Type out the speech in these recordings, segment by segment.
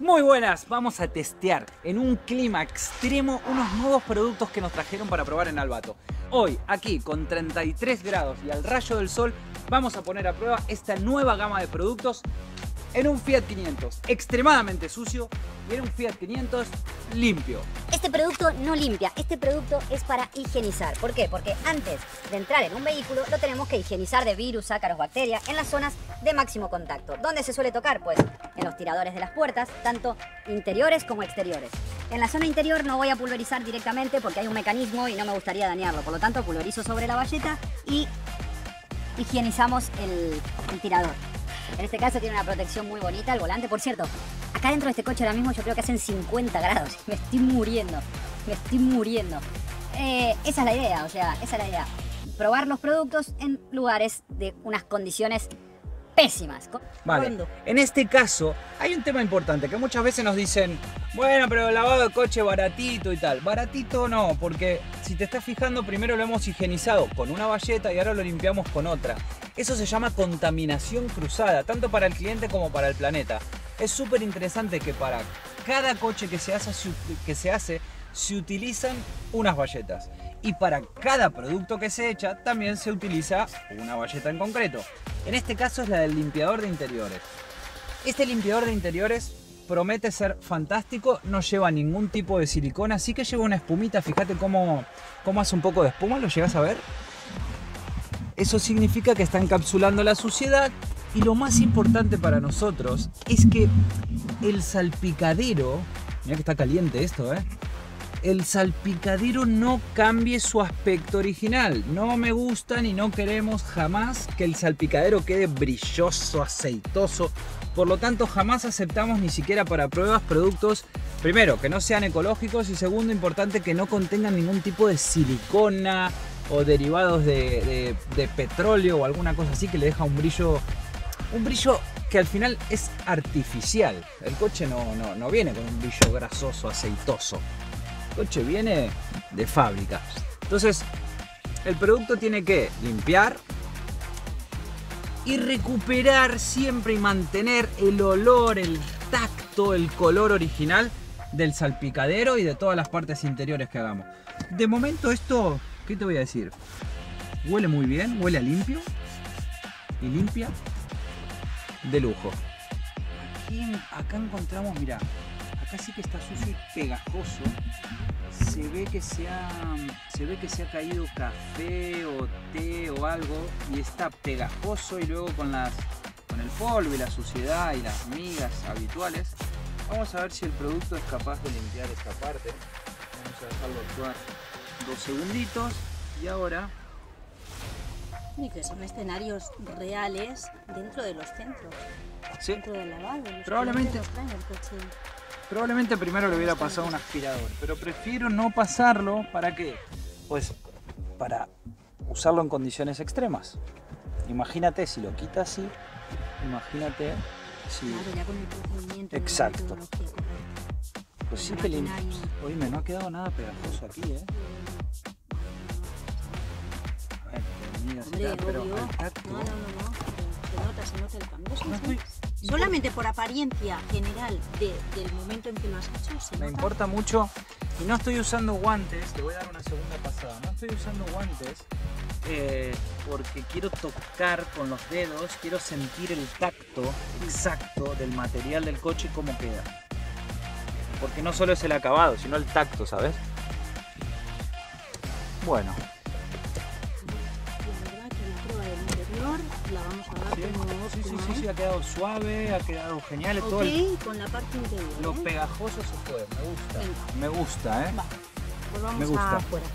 Muy buenas, vamos a testear en un clima extremo unos nuevos productos que nos trajeron para probar en Alvato. Hoy, aquí con 33 grados y al rayo del sol, vamos a poner a prueba esta nueva gama de productos en un Fiat 500 extremadamente sucio y en un Fiat 500 limpio. Este producto no limpia, este producto es para higienizar. ¿Por qué? Porque antes de entrar en un vehículo lo tenemos que higienizar de virus, ácaros, bacterias en las zonas de máximo contacto. ¿Dónde se suele tocar? Pues en los tiradores de las puertas, tanto interiores como exteriores. En la zona interior no voy a pulverizar directamente porque hay un mecanismo y no me gustaría dañarlo. Por lo tanto, pulverizo sobre la bayeta y higienizamos el tirador. En este caso tiene una protección muy bonita el volante. Por cierto, acá dentro de este coche ahora mismo yo creo que hacen 50 grados. Me estoy muriendo, esa es la idea, probar los productos en lugares de unas condiciones pésimas. Vale, en este caso hay un tema importante que muchas veces nos dicen, bueno, pero el lavado de coche baratito y tal. Baratito no, porque si te estás fijando, primero lo hemos higienizado con una bayeta y ahora lo limpiamos con otra. Eso se llama contaminación cruzada, tanto para el cliente como para el planeta. Es súper interesante que para cada coche que se utilizan unas bayetas. Y para cada producto que se echa, también se utiliza una bayeta en concreto. En este caso es la del limpiador de interiores. Este limpiador de interiores promete ser fantástico, no lleva ningún tipo de silicona, sí que lleva una espumita. Fíjate cómo hace un poco de espuma, ¿lo llegas a ver? Eso significa que está encapsulando la suciedad y lo más importante para nosotros es que el salpicadero, mirá que está caliente esto, el salpicadero no cambie su aspecto original. No me gustan y no queremos jamás que el salpicadero quede brilloso, aceitoso. Por lo tanto, jamás aceptamos ni siquiera para pruebas productos, primero, que no sean ecológicos y segundo, importante, que no contengan ningún tipo de silicona o derivados de petróleo o alguna cosa así que le deja un brillo que al final es artificial. El coche no viene con un brillo grasoso, aceitoso. El coche viene de fábrica. Entonces, el producto tiene que limpiar y recuperar siempre y mantener el olor, el tacto, el color original del salpicadero y de todas las partes interiores que hagamos. De momento esto, ¿qué te voy a decir? Huele muy bien, huele a limpio y limpia de lujo. Acá encontramos, mirá, acá sí que está sucio y pegajoso. Se ve que se ha caído café o té o algo y está pegajoso, y luego con el polvo y la suciedad y las migas habituales. Vamos a ver si el producto es capaz de limpiar esta parte. Vamos a dejarlo actuar 2 segunditos y ahora... Y que son escenarios reales dentro de los centros. ¿Sí? Dentro del lavado. Probablemente primero le hubiera pasado un aspirador, pero prefiero no pasarlo. ¿Para qué? Pues para usarlo en condiciones extremas. Imagínate si lo quita así, imagínate si... Claro, ya con el procedimiento. Exacto. Pues sí que limpio. Oíme, no ha quedado nada pegajoso aquí, A ver, mira, pero al tacto... Se nota el cambio. Solamente por apariencia general del momento en que lo has hecho. Me importa mucho y no estoy usando guantes. Te voy a dar una segunda pasada. No estoy usando guantes porque quiero tocar con los dedos, quiero sentir el tacto exacto del material del coche y cómo queda. Porque no solo es el acabado, sino el tacto, ¿sabes? Bueno. La vamos a dar. Sí, ha quedado suave, ha quedado genial. Okay, con la parte interior. Lo pegajoso se fue, me gusta. Venga. Me gusta, Va. Pues vamos afuera.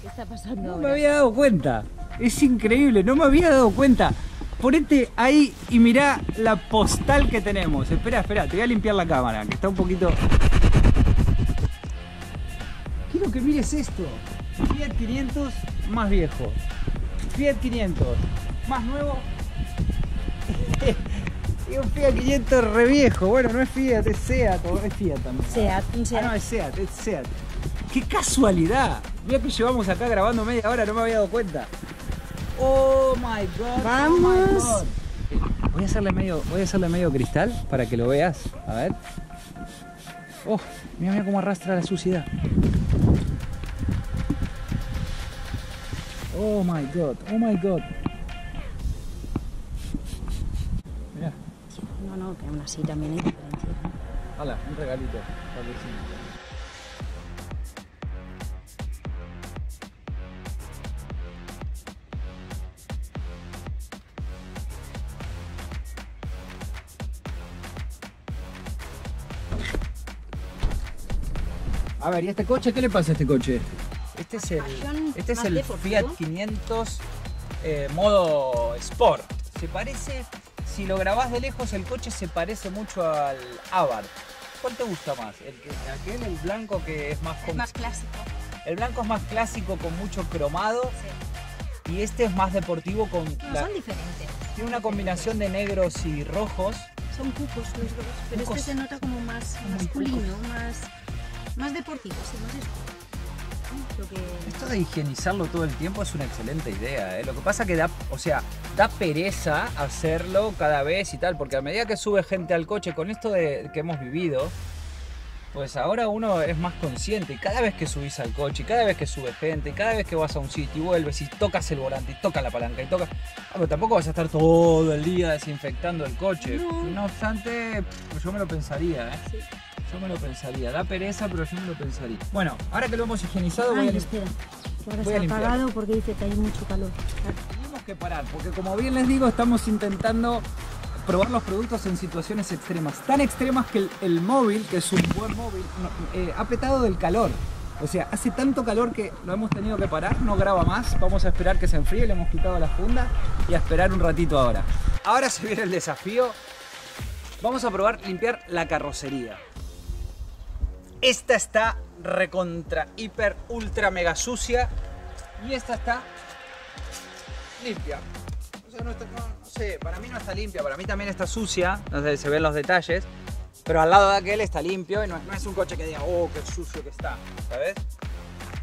¿Qué está pasando ahora? No me había dado cuenta. Es increíble, no me había dado cuenta. Ponete ahí y mirá la postal que tenemos. Espera, te voy a limpiar la cámara, que está un poquito... Quiero que mires esto. Fiat 500 más viejo. Fiat 500 más nuevo y un Fiat 500 re viejo. Bueno, no es Fiat, es Seat, o es Fiat también. Es Seat. ¡Qué casualidad! Mira que llevamos acá grabando media hora, no me había dado cuenta. ¡Oh my God! ¡Vamos! Oh my God. Voy a hacerle medio cristal para que lo veas. A ver. Oh, mira, mira cómo arrastra la suciedad. Oh my god, oh my god. Mira. No, no, que aún así también hay diferencia. Hala, un regalito. A ver, ¿y este coche? ¿Qué le pasa a este coche? Este es el Fiat 500 modo Sport. Se parece, si lo grabás de lejos, el coche se parece mucho al Abarth. ¿Cuál te gusta más? El blanco, que es más... Es más clásico. El blanco es más clásico, con mucho cromado. Sí. Y este es más deportivo con... No, son diferentes. Tiene una combinación de negros y rojos. Son cucos los dos, pero cucos. Este se nota como más masculino, más deportivo, sí, más escudo. Esto de higienizarlo todo el tiempo es una excelente idea, ¿eh? Lo que pasa que da pereza hacerlo cada vez y tal, porque a medida que sube gente al coche con esto que hemos vivido, pues ahora uno es más consciente, y cada vez que subís al coche, y cada vez que sube gente, y cada vez que vas a un sitio y vuelves y tocas el volante y tocas la palanca y tocas... Pero tampoco vas a estar todo el día desinfectando el coche. No obstante, pues yo me lo pensaría, ¿eh? Sí. Yo me lo pensaría, da pereza, pero yo me lo pensaría. Bueno, ahora que lo hemos higienizado, voy a limpiar. Ahora está apagado porque dice que hay mucho calor. Tenemos que parar, porque como bien les digo, estamos intentando probar los productos en situaciones extremas. Tan extremas que el móvil, que es un buen móvil, ha petado del calor. O sea, hace tanto calor que lo hemos tenido que parar, no graba más. Vamos a esperar que se enfríe, le hemos quitado la funda y a esperar un ratito ahora. Ahora se viene el desafío. Vamos a probar limpiar la carrocería. Esta está recontra, hiper, ultra, mega sucia. Y esta está limpia. O sea, no sé, para mí no está limpia, para mí también está sucia. No sé, se ven los detalles. Pero al lado de aquel está limpio y no es un coche que diga, oh, qué sucio que está, ¿sabes?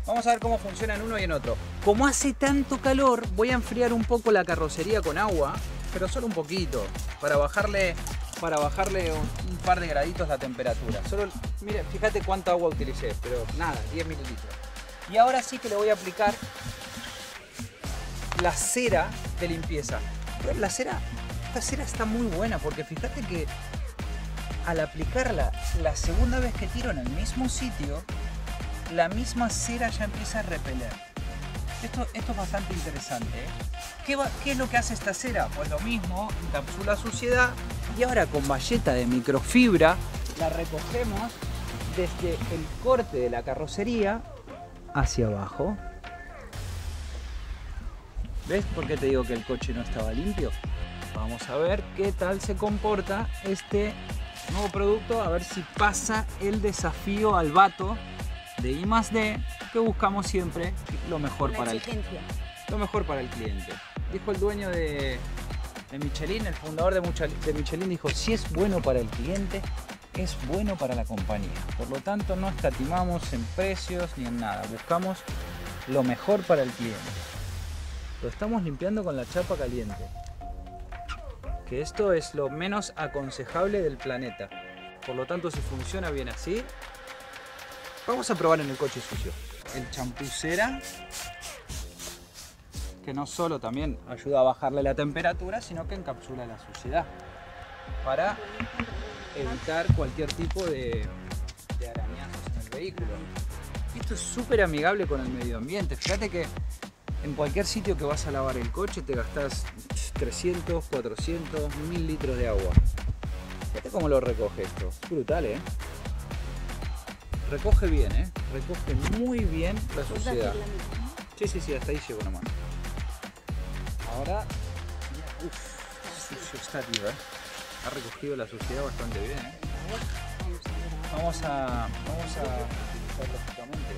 Vamos a ver cómo funciona en uno y en otro. Como hace tanto calor, voy a enfriar un poco la carrocería con agua, pero solo un poquito, para bajarle un par de graditos la temperatura. Solo, mira, fíjate cuánta agua utilicé, pero nada, 10 mililitros. Y ahora sí que le voy a aplicar la cera de limpieza. Pero esta cera está muy buena, porque fíjate que al aplicarla la segunda vez que tiro en el mismo sitio, la misma cera ya empieza a repeler. Esto es bastante interesante, ¿eh? ¿Qué es lo que hace esta cera? Pues lo mismo, encapsula suciedad. Y ahora con bayeta de microfibra la recogemos desde el corte de la carrocería hacia abajo. ¿Ves por qué te digo que el coche no estaba limpio? Vamos a ver qué tal se comporta este nuevo producto, a ver si pasa el desafío Alvato de I+D, que buscamos siempre lo mejor para el cliente. Lo mejor para el cliente. Dijo el dueño de Michelin, el fundador de Michelin, dijo, si es bueno para el cliente, es bueno para la compañía. Por lo tanto, no escatimamos en precios ni en nada. Buscamos lo mejor para el cliente. Lo estamos limpiando con la chapa caliente. Que esto es lo menos aconsejable del planeta. Por lo tanto, si funciona bien así, vamos a probar en el coche sucio. El champú cera, que no solo también ayuda a bajarle la temperatura, sino que encapsula la suciedad para evitar cualquier tipo de arañazos en el vehículo. Esto es súper amigable con el medio ambiente. Fíjate que en cualquier sitio que vas a lavar el coche te gastas 300, 400, 1000 litros de agua. Fíjate cómo lo recoge esto. Es brutal, ¿eh? Recoge bien, ¿eh? Recoge muy bien la suciedad. Sí, hasta ahí llego nomás. Ahora, uff, sucio está, tío, ¿eh? Ha recogido la suciedad bastante bien, ¿eh? Vamos a utilizar lógicamente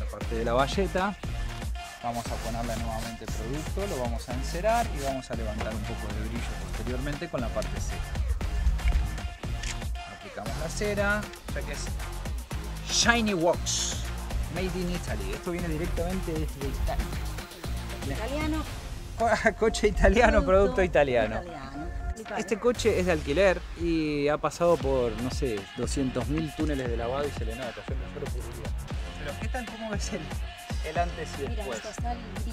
la parte de la bayeta. Vamos a ponerle nuevamente el producto, lo vamos a encerar y vamos a levantar un poco de brillo posteriormente con la parte seca. Aplicamos la cera, ya que es Tiny Walks, made in Italy. Esto viene directamente desde Italia. Italiano. Coche italiano, producto italiano. Claro. Este coche es de alquiler y ha pasado por, no sé, 200.000 túneles de lavado y se le nota. Yo me lloro por un día. Pero ¿qué tal? ¿Cómo ves el antes y después? Mira, está el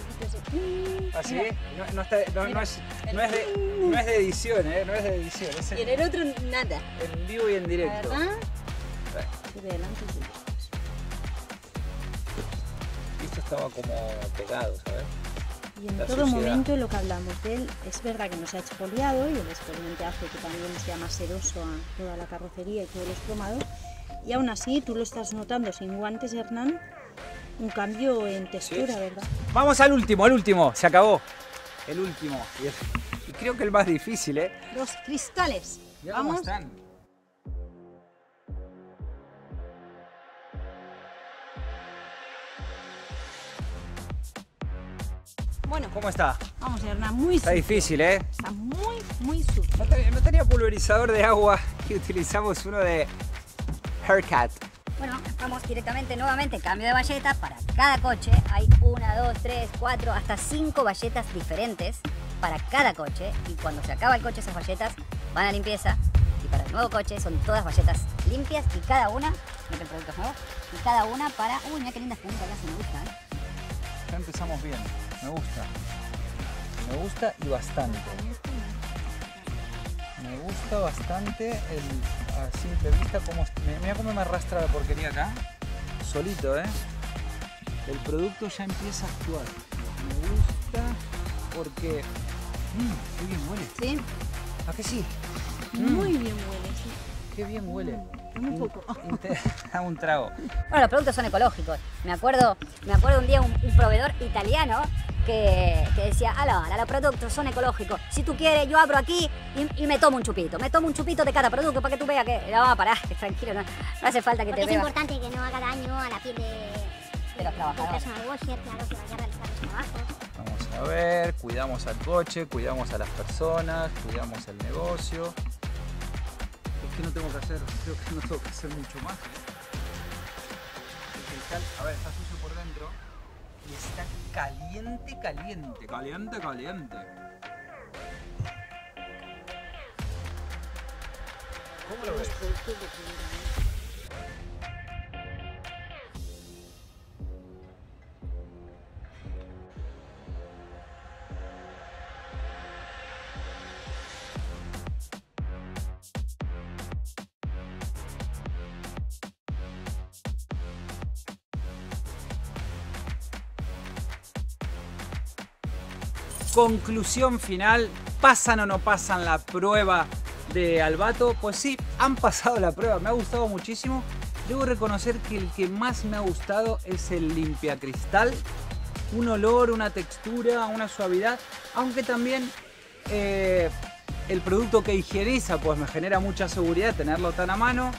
ese... ¿Así? Mira. No es de edición, ¿eh? No es de edición. Es en... Y en el otro, nada. En vivo y en directo. ¿Verdad? Esto estaba como pegado, ¿sabes? Y en todo momento lo que hablamos de él, es verdad que no se ha exfoliado y el exfoliante hace que también sea más sedoso a toda la carrocería y todos los cromados. Y aún así, tú lo estás notando sin guantes, Hernán, un cambio en textura, sí, ¿verdad? Vamos al último, se acabó. El último, y creo que el más difícil, ¿eh? Los cristales. Ya vamos. Bueno, ¿cómo está? Vamos, Hernán, muy sucio. Está difícil, ¿eh? Está muy, muy sucio. No tenía pulverizador de agua y utilizamos uno de Haircut. Bueno, vamos directamente, nuevamente, cambio de bayeta. Para cada coche hay 1, 2, 3, 4, hasta 5 bayetas diferentes para cada coche. Y cuando se acaba el coche, esas bayetas van a limpieza. Y para el nuevo coche son todas bayetas limpias y cada una, mira el producto nuevo, y cada una para... Uy, mira qué lindas puntas, casi me gustan, ¿eh? Ya empezamos bien. Me gusta y bastante. Me gusta bastante el, a simple vista, como, mira cómo me arrastra la porquería acá, solito, ¿eh? El producto ya empieza a actuar. Me gusta porque... ¡Qué bien huele! ¿Sí? ¿A que sí? Muy bien huele, sí. ¡Qué bien huele! Un poco. A un trago. Bueno, los productos son ecológicos. Me acuerdo un día un proveedor italiano que decía, ala, los productos son ecológicos. Si tú quieres, yo abro aquí y me tomo un chupito. Me tomo un chupito de cada producto para que tú veas que... No, pará, tranquilo, no hace falta que porque te vea. Es importante que no haga daño a la piel de los trabajadores. Personal washer, claro, que vaya a realizar los trabajos. Vamos a ver, cuidamos al coche, cuidamos a las personas, cuidamos el negocio. Es que no tengo que hacer, creo que no tengo que hacer mucho más. El cristal, a ver, está sucio por dentro y está caliente, caliente, caliente, caliente. ¿Cómo lo ves? Conclusión final, ¿pasan o no pasan la prueba de Alvato? Pues sí, han pasado la prueba, me ha gustado muchísimo. Debo reconocer que el que más me ha gustado es el limpiacristal. Un olor, una textura, una suavidad, aunque también el producto que higieniza, pues me genera mucha seguridad tenerlo tan a mano.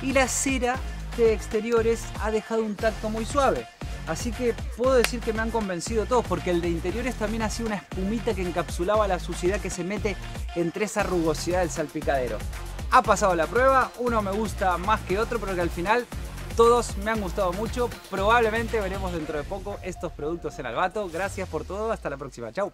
Y la cera de exteriores ha dejado un tacto muy suave. Así que puedo decir que me han convencido todos, porque el de interiores también hacía una espumita que encapsulaba la suciedad que se mete entre esa rugosidad del salpicadero. Ha pasado la prueba, uno me gusta más que otro, pero que al final todos me han gustado mucho. Probablemente veremos dentro de poco estos productos en Alvato. Gracias por todo, hasta la próxima. Chau.